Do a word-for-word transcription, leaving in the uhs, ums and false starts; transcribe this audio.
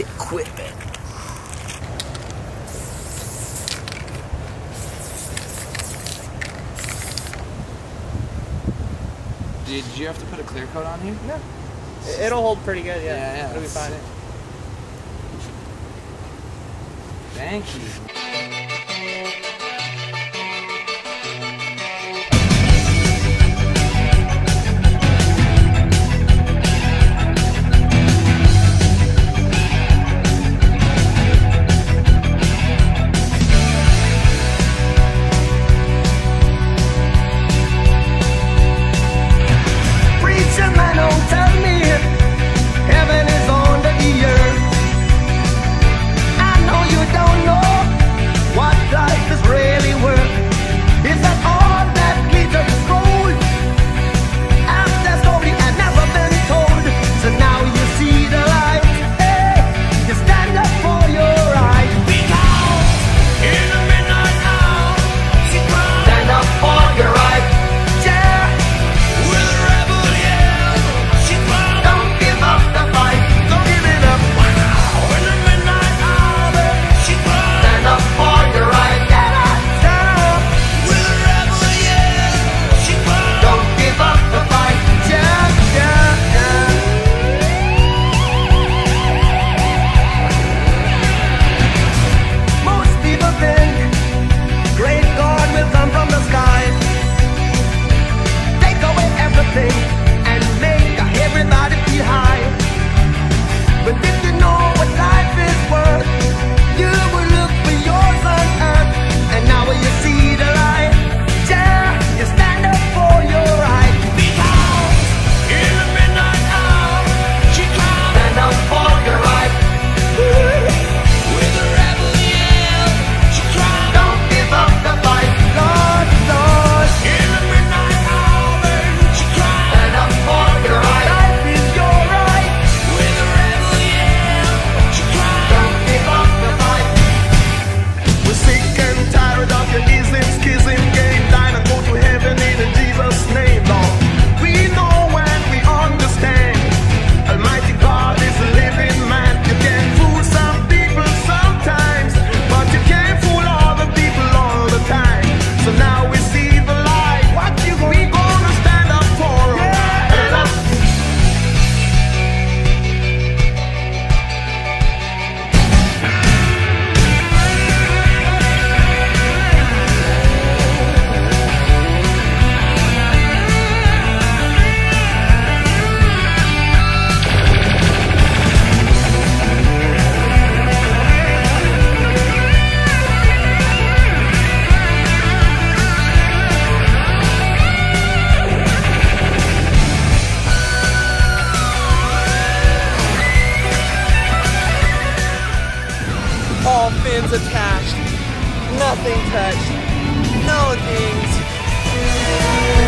equipment. Did you have to put a clear coat on here? No. It'll hold pretty good, yeah. Yeah, yeah. It'll be fine. Sick. Thank you. All fins attached, nothing touched, no things.